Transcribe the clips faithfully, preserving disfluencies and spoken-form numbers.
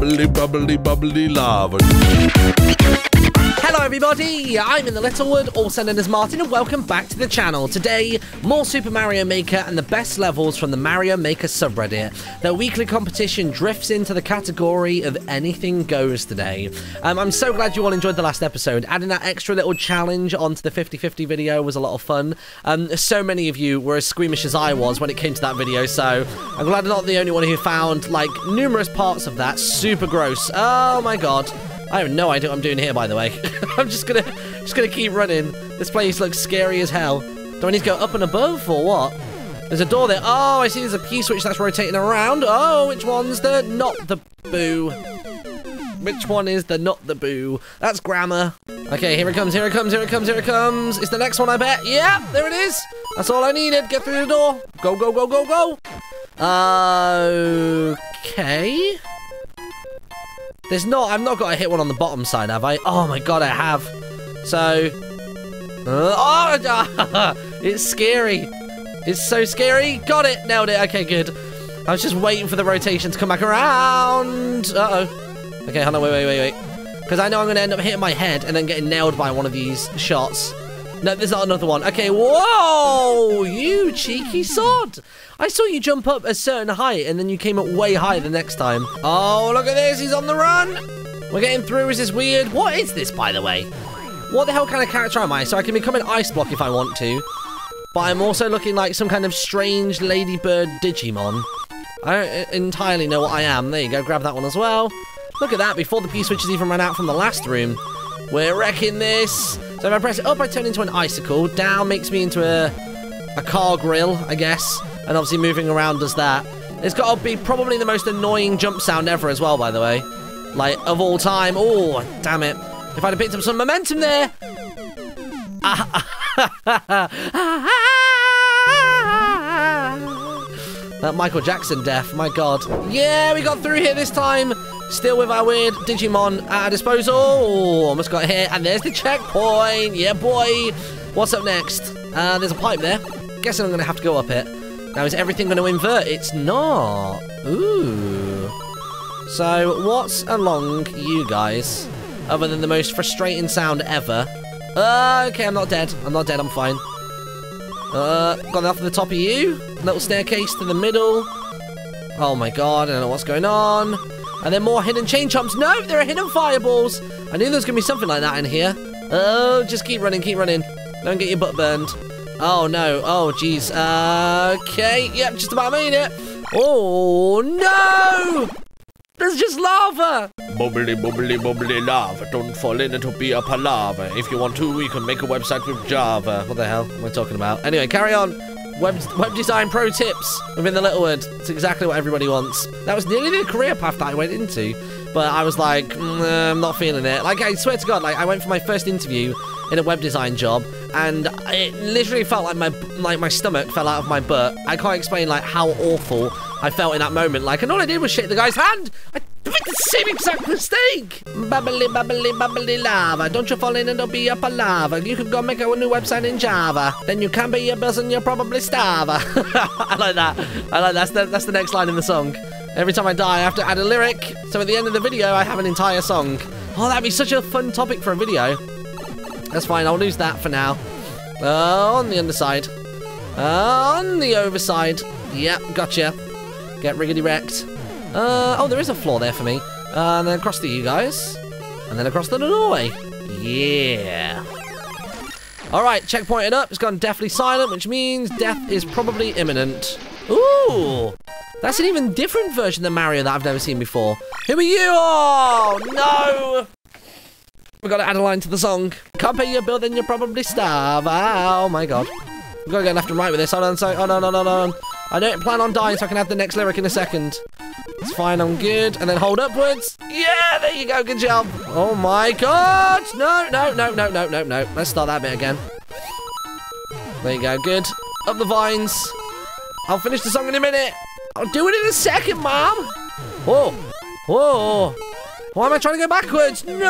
bubbly, bubbly, bubbly lava. Hello everybody, I'm InTheLittleWood, also known as Martyn, and welcome back to the channel. Today, more Super Mario Maker and the best levels from the Mario Maker subreddit. Their weekly competition drifts into the category of anything goes today. Um, I'm so glad you all enjoyed the last episode. Adding that extra little challenge onto the fifty fifty video was a lot of fun. Um, so many of you were as squeamish as I was when it came to that video, so I'm glad I'm not the only one who found, like, numerous parts of that super gross. Oh my god. I have no idea what I'm doing here, by the way. I'm just gonna, just gonna keep running. This place looks scary as hell. Do I need to go up and above, or what? There's a door there. Oh, I see there's a P-switch that's rotating around. Oh, which one's the not the boo? Which one is the not the boo? That's grammar. Okay, here it comes, here it comes, here it comes, here it comes. It's the next one, I bet. Yeah, there it is. That's all I needed. Get through the door. Go, go, go, go, go. Uh, okay. There's not, I've not got to hit one on the bottom side, have I? Oh my god, I have. So, uh, oh, it's scary. It's so scary. Got it, nailed it. Okay, good. I was just waiting for the rotation to come back around. Uh-oh. Okay, hold on, wait, wait, wait, wait. Because I know I'm going to end up hitting my head and then getting nailed by one of these shots. No, there's not another one. Okay, whoa, you cheeky sod. I saw you jump up a certain height and then you came up way higher the next time. Oh, look at this, he's on the run. We're getting through, is this weird? What is this, by the way? What the hell kind of character am I? So I can become an ice block if I want to, but I'm also looking like some kind of strange ladybird Digimon. I don't entirely know what I am. There you go, grab that one as well. Look at that, before the P-switches even ran out from the last room. We're wrecking this. So if I press it up, I turn into an icicle. Down makes me into a, a car grill, I guess. And obviously moving around does that. It's got to be probably the most annoying jump sound ever as well, by the way. Like, of all time. Oh, damn it. If I'd have picked up some momentum there. That Michael Jackson death, my god. Yeah, we got through here this time. Still with our weird Digimon at our disposal. Oh, almost got hit. And there's the checkpoint. Yeah, boy. What's up next? Uh, there's a pipe there. Guessing I'm going to have to go up it. Now, is everything going to invert? It's not. Ooh. So, what's along you guys? Other than the most frustrating sound ever. Uh, okay, I'm not dead. I'm not dead. I'm fine. Uh, got off to the top of you. Little staircase to the middle. Oh, my God. I don't know what's going on. And then more hidden chain chomps. No, there are hidden fireballs. I knew there was going to be something like that in here. Oh, just keep running, keep running. Don't get your butt burned. Oh, no. Oh, jeez. Uh, okay. Yep, just about made it. Oh, no. There's just lava. Bubbly, bubbly, bubbly lava. Don't fall in, it'll be a palaver. If you want to, you can make a website with Java. What the hell am I talking about? Anyway, carry on. Web, web design pro tips within the little word. It's exactly what everybody wants. That was nearly the career path that I went into, but I was like, mm, I'm not feeling it. Like, I swear to God, like, I went for my first interview in a web design job, and it literally felt like my like my stomach fell out of my butt. I can't explain like how awful I felt in that moment. Like, and all I did was shake the guy's hand. I did the same exact mistake. Bubbly, bubbly, bubbly lava. Don't you fall in and don't be a palaver. You could go make a new website in Java. Then you can be a buzz and you'll probably starve. I like that. I like that. That's the, that's the next line in the song. Every time I die, I have to add a lyric. So at the end of the video, I have an entire song. Oh, that'd be such a fun topic for a video. That's fine. I'll lose that for now. Uh, on the underside. Uh, on the overside. Yep, gotcha. Get riggedy wrecked. Uh, oh, there is a floor there for me. Uh, and then across to you guys. And then across the doorway. Yeah. Alright, checkpointed up. It's gone deathly silent, which means death is probably imminent. Ooh! That's an even different version than Mario that I've never seen before. Who are you? Oh, no! We've got to add a line to the song. Can't pay your bill, then you'll probably starve. Oh, my God. We've got to go left and right with this. Hold on, so, hold on, hold on, hold on. I don't plan on dying, so I can add the next lyric in a second. It's fine, I'm good. And then hold upwards. Yeah, there you go, good job. Oh, my God. No, no, no, no, no, no, no. Let's start that bit again. There you go, good. Up the vines. I'll finish the song in a minute. I'll do it in a second, Mom. Whoa. Whoa. Why am I trying to go backwards? No!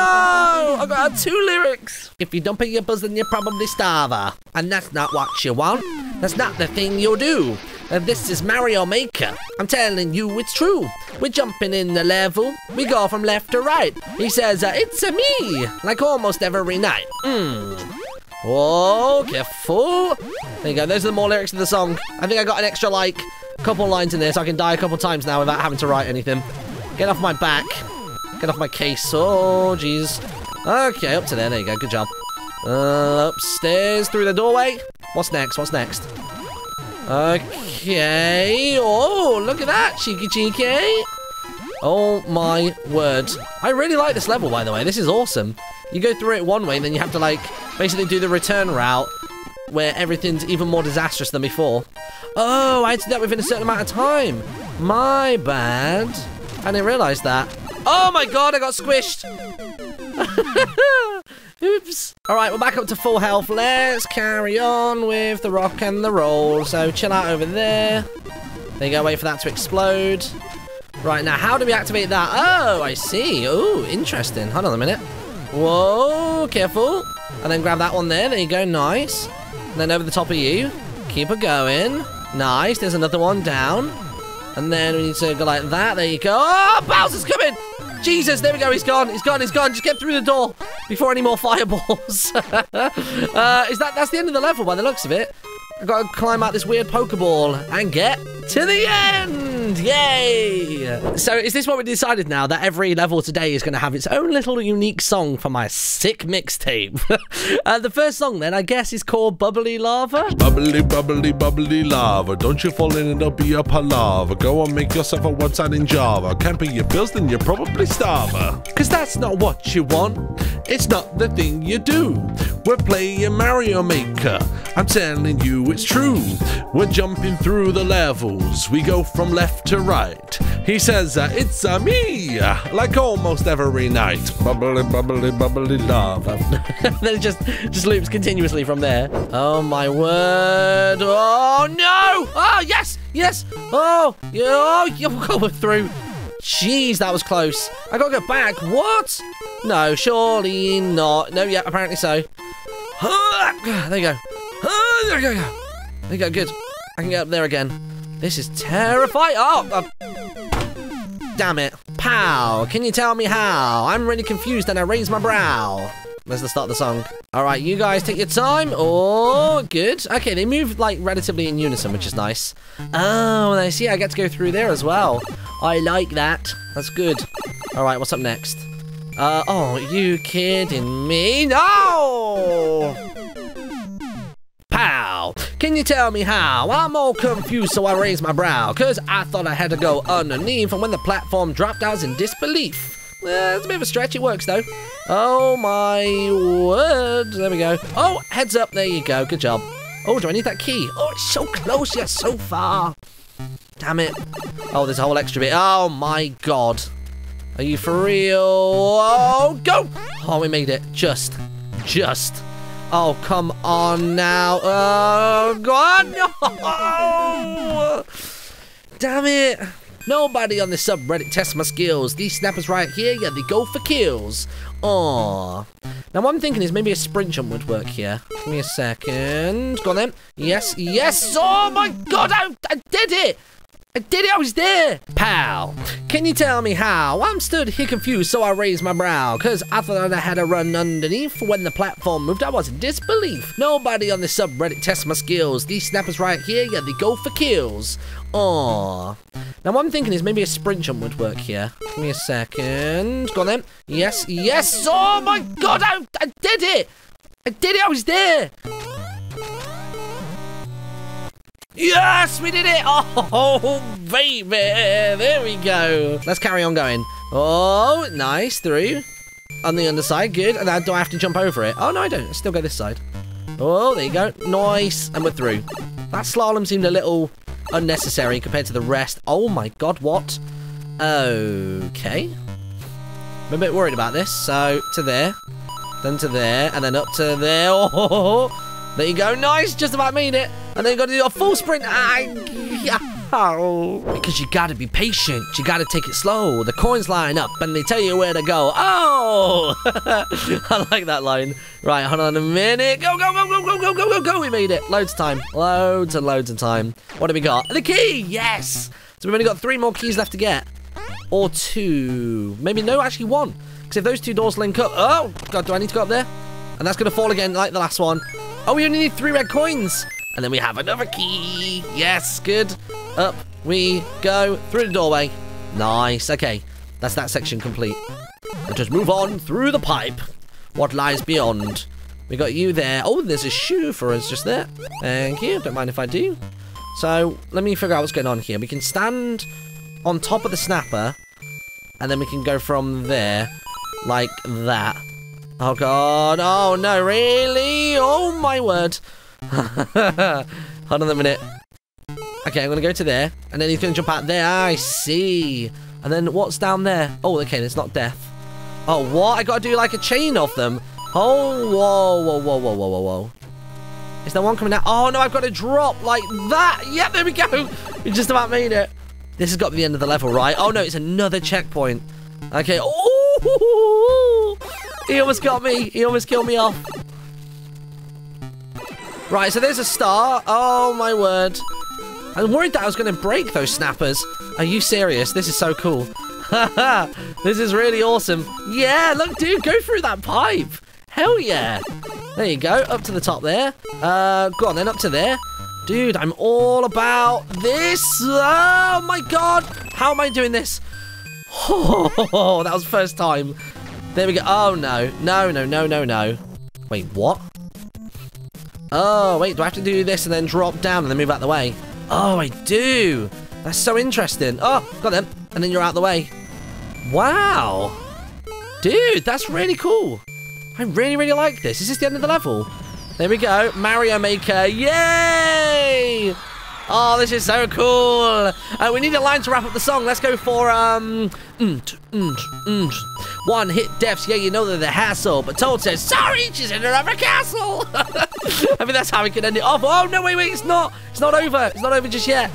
I've got our two lyrics. If you don't pay your buzz, then you're probably starver. And that's not what you want. That's not the thing you'll do. and this is Mario Maker. I'm telling you it's true. We're jumping in the level. We go from left to right. He says, uh, it's a me, like almost every night. Mm. Oh, careful. There you go, those are the more lyrics of the song. I think I got an extra, like, couple lines in there, so I can die a couple times now without having to write anything. Get off my back. Get off my case. Oh, jeez. Okay, up to there. There you go. Good job. Uh, upstairs through the doorway. What's next? What's next? Okay. Oh, look at that. Cheeky, cheeky. Oh, my word. I really like this level, by the way. This is awesome. You go through it one way, and then you have to, like, basically do the return route where everything's even more disastrous than before. Oh, I had to do that within a certain amount of time. My bad. I didn't realize that. Oh my god, I got squished. Oops. Alright, we're back up to full health. Let's carry on with the rock and the roll. So chill out over there. There you go, wait for that to explode. Right, now how do we activate that? Oh, I see. Oh, interesting. Hold on a minute. Whoa, careful. And then grab that one there. There you go, nice. And then over the top of you. Keep it going. Nice, there's another one down. And then we need to go like that. There you go. Oh, Bowser's coming! Jesus, there we go. He's gone. He's gone. He's gone. Just get through the door before any more fireballs. uh, is that that's the end of the level by the looks of it? I've got to climb out this weird Pokeball and get to the end. Yay! So is this what we decided now? That every level today is going to have its own little unique song for my sick mixtape. uh, the first song then, I guess, is called Bubbly Lava. Bubbly, bubbly, bubbly lava. Don't you fall in and it'll be a palaver. Go and make yourself a website in Java. Can't pay your bills, then you're probably starver. Because that's not what you want. It's not the thing you do. We're playing Mario Maker. I'm telling you, it's true. We're jumping through the levels. We go from left to right. He says, uh, it's a me, like almost every night. Bubbly, bubbly, bubbly lava. Then it just, just loops continuously from there. Oh, my word. Oh, no. Oh, yes, yes. Oh, yeah. Oh, you've got through. Jeez, that was close. I got to go back. What? No, surely not. No, yeah, apparently so. There you go. Oh, there we go. There we go. Good. I can get up there again. This is terrifying. Oh, oh, damn it. Pow. Can you tell me how? I'm really confused and I raise my brow. That's the start of the song. All right, you guys take your time. Oh, good. Okay, they move like relatively in unison, which is nice. Oh, I see. I get to go through there as well. I like that. That's good. All right, what's up next? Uh, oh, are you kidding me? No! Pow! Can you tell me how? I'm all confused, so I raise my brow. Cause I thought I had to go underneath, and when the platform dropped, I was in disbelief. It's uh, a bit of a stretch, it works though. Oh my word. There we go. Oh, heads up, there you go. Good job. Oh, do I need that key? Oh, it's so close, yet so far. Damn it. Oh, there's a whole extra bit. Oh my god. Are you for real? Oh, go! Oh, we made it. Just. Just. Oh, come on now. Oh, God, no! Damn it. Nobody on this subreddit tests my skills. These snappers right here, yeah, they go for kills. Aww. Now, what I'm thinking is maybe a sprint jump would work here. Give me a second. Go on, then. Yes, yes. Oh, my God, I, I did it. I did it, I was there! Pow! Can you tell me how? I'm stood here confused, so I raised my brow. Cause I thought I had a run underneath. When the platform moved, I was in disbelief. Nobody on this subreddit tests my skills. These snappers right here, yeah, they go for kills. Aww. Now what I'm thinking is maybe a sprint jump would work here. Give me a second. Go on then. Yes, yes! Oh my god, I, I did it! I did it, I was there! Yes, we did it! Oh, baby! There we go. Let's carry on going. Oh, nice. Through. On the underside. Good. And now, do I have to jump over it? Oh, no, I don't. I still go this side. Oh, there you go. Nice. And we're through. That slalom seemed a little unnecessary compared to the rest. Oh, my God. What? Okay. I'm a bit worried about this. So, to there. Then to there. And then up to there. Oh, there you go. Nice. Just about made it. And then you got to do a full sprint. I, Oh. Because you gotta be patient. You gotta take it slow. The coins line up and they tell you where to go. Oh! I like that line. Right, hold on a minute. Go, go, go, go, go, go, go, go, go. We made it. Loads of time. Loads and loads of time. What have we got? The key! Yes! So we've only got three more keys left to get. Or two. Maybe no, actually one. Because if those two doors link up... Oh! God, do I need to go up there? And that's gonna fall again like the last one. Oh, we only need three red coins. And then we have another key. Yes, good. Up we go through the doorway. Nice. Okay, that's that section complete. Let us move on through the pipe. What lies beyond? We got you there. Oh, there's a shoe for us just there. Thank you. Don't mind if I do. So let me figure out what's going on here. We can stand on top of the snapper, and then we can go from there like that. Oh, God. Oh, no, really? Oh, my word. Hold on a minute. Okay, I'm going to go to there. And then he's going to jump out there. I see. And then what's down there? Oh, okay, it's not death. Oh, what? I got to do like a chain of them. Oh, whoa, whoa, whoa, whoa, whoa, whoa, whoa. Is there one coming out? Oh, no, I've got to drop like that. Yeah, there we go. We just about made it. This has got to be the end of the level, right? Oh, no, it's another checkpoint. Okay. Oh, he almost got me. He almost killed me off. Right, so there's a star. Oh, my word. I'm worried that I was going to break those snappers. Are you serious? This is so cool. Haha, this is really awesome. Yeah, look, dude, go through that pipe. Hell yeah. There you go, up to the top there. Uh, go on then, up to there. Dude, I'm all about this. Oh, my God. How am I doing this? Oh, that was the first time. There we go. Oh, no. No, no, no, no, no. Wait, what? Oh, wait, do I have to do this and then drop down and then move out the way? Oh, I do. That's so interesting. Oh, got them. And then you're out the way. Wow. Dude, that's really cool. I really, really like this. Is this the end of the level? There we go. Mario Maker. Yay! Oh, this is so cool. Uh, we need a line to wrap up the song. Let's go for, um... Mm-t, mm-t, mm-t. One hit deaths, yeah, you know they're the hassle. But Toad says, sorry, she's in another castle. I mean, that's how we can end it off. Oh, no, wait, wait, it's not. It's not over. It's not over just yet.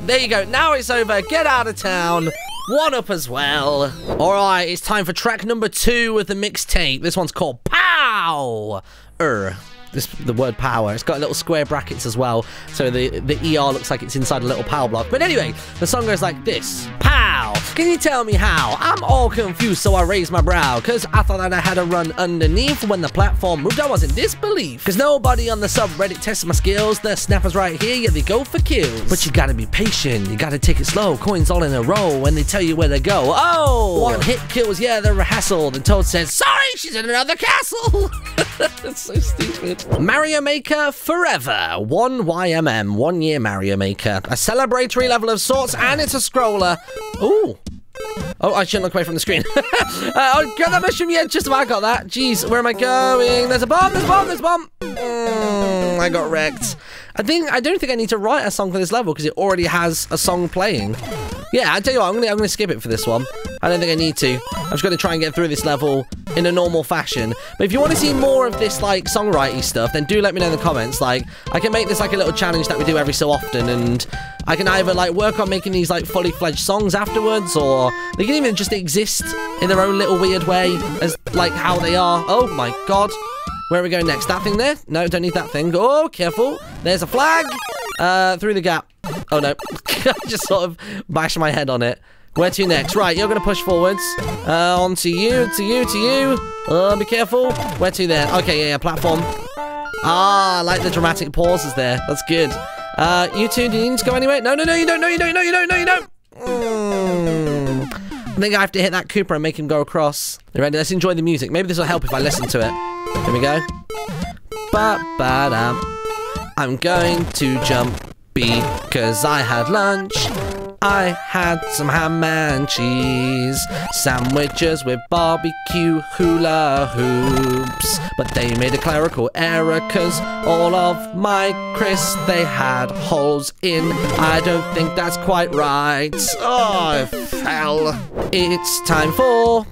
There you go. Now it's over. Get out of town. One up as well. All right, it's time for track number two of the mixtape. This one's called Pow. Er. This, the word power. It's got little square brackets as well, so the, the E R looks like it's inside a little power block. But anyway, the song goes like this. Pow! Can you tell me how? I'm all confused, so I raise my brow. Cause I thought that I had a run underneath. When the platform moved, I was in disbelief. Cause nobody on the subreddit tested my skills. The snappers right here, yeah, they go for kills. But you gotta be patient, you gotta take it slow. Coins all in a row when they tell you where to go. Oh! One hit kills, yeah, they're a hassle. Then Toad says, sorry, she's in another castle! That's so stupid. Mario Maker Forever. one Y M M. One year Mario Maker. A celebratory level of sorts, and it's a scroller. Ooh. Oh, I shouldn't look away from the screen. uh, oh, got that mushroom. Yeah, just about got that. Jeez, where am I going? There's a bomb, there's a bomb, there's a bomb. Mm, I got wrecked. I think I don't think I need to write a song for this level because it already has a song playing. Yeah, I tell you what, I'm gonna I'm gonna skip it for this one. I don't think I need to. I'm just gonna try and get through this level in a normal fashion. But if you want to see more of this like songwriting stuff, then do let me know in the comments. Like, I can make this like a little challenge that we do every so often, and I can either like work on making these like fully fledged songs afterwards, or they can even just exist in their own little weird way as like how they are. Oh my God. Where are we going next? That thing there? No, don't need that thing. Oh, careful. There's a flag. Uh, through the gap. Oh, no. I just sort of bashed my head on it. Where to next? Right, you're going to push forwards. Uh, on to you, to you, to you. Uh, be careful. Where to there? Okay, yeah, yeah, platform. Ah, I like the dramatic pauses there. That's good. Uh, you two, do you need to go anywhere? No, no, no, you don't, no, you don't, no, you don't, no, you don't. Mm. I think I have to hit that Cooper and make him go across. You ready? Let's enjoy the music. Maybe this will help if I listen to it. Here we go. Ba-ba-dum. I'm going to jump because I had lunch. I had some ham and cheese sandwiches with barbecue hula hoops. But they made a clerical error because all of my crisps, they had holes in. I don't think that's quite right. Oh, I fell. It's time for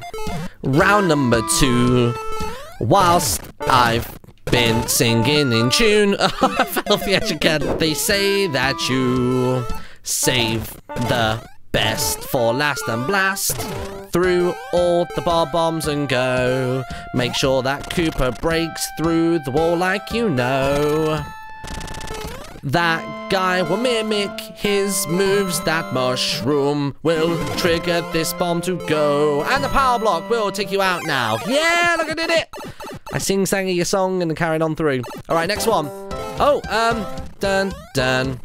round number two. Whilst I've been singing in tune, I fell off the edge again. They say that you save the best for last and blast through all the bar bombs and go. Make sure that Koopa breaks through the wall like you know. That guy will mimic his moves. That mushroom will trigger this bomb to go. And the power block will take you out now. Yeah, look, I did it. I sing sang your song and carried on through. All right, next one. Oh, um, dun, dun.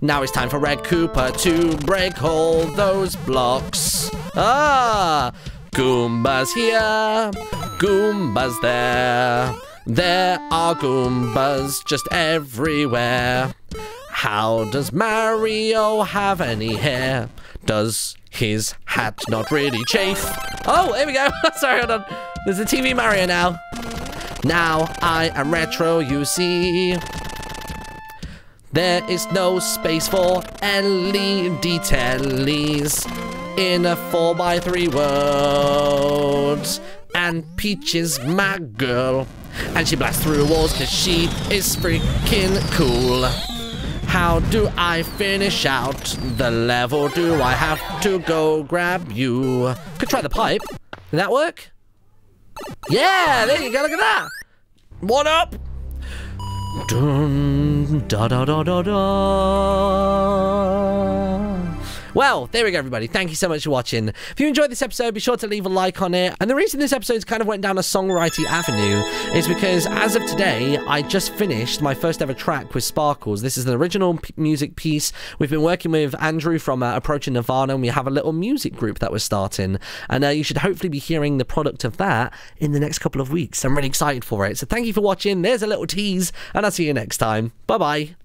Now it's time for Red Koopa to break all those blocks. Ah! Goombas here, Goombas there. There are Goombas just everywhere. How does Mario have any hair? Does his hat not really chafe? Oh, here we go. Sorry, hold on. There's a T V Mario now. Now I am retro, you see. There is no space for L E D tellies in a four by three world. And Peach is my girl. And she blasts through walls cause she is freaking cool. How do I finish out the level? Do I have to go grab you? Could try the pipe. Did that work? Yeah, there you go, look at that. What up? Dun, da, da, da, da, da. Well, there we go, everybody. Thank you so much for watching. If you enjoyed this episode, be sure to leave a like on it. And the reason this episode's kind of went down a songwriting avenue is because, as of today, I just finished my first ever track with Sparkles. This is an original p music piece. We've been working with Andrew from uh, Approaching Nirvana, and we have a little music group that we're starting. And uh, you should hopefully be hearing the product of that in the next couple of weeks. I'm really excited for it. So thank you for watching. There's a little tease, and I'll see you next time. Bye-bye.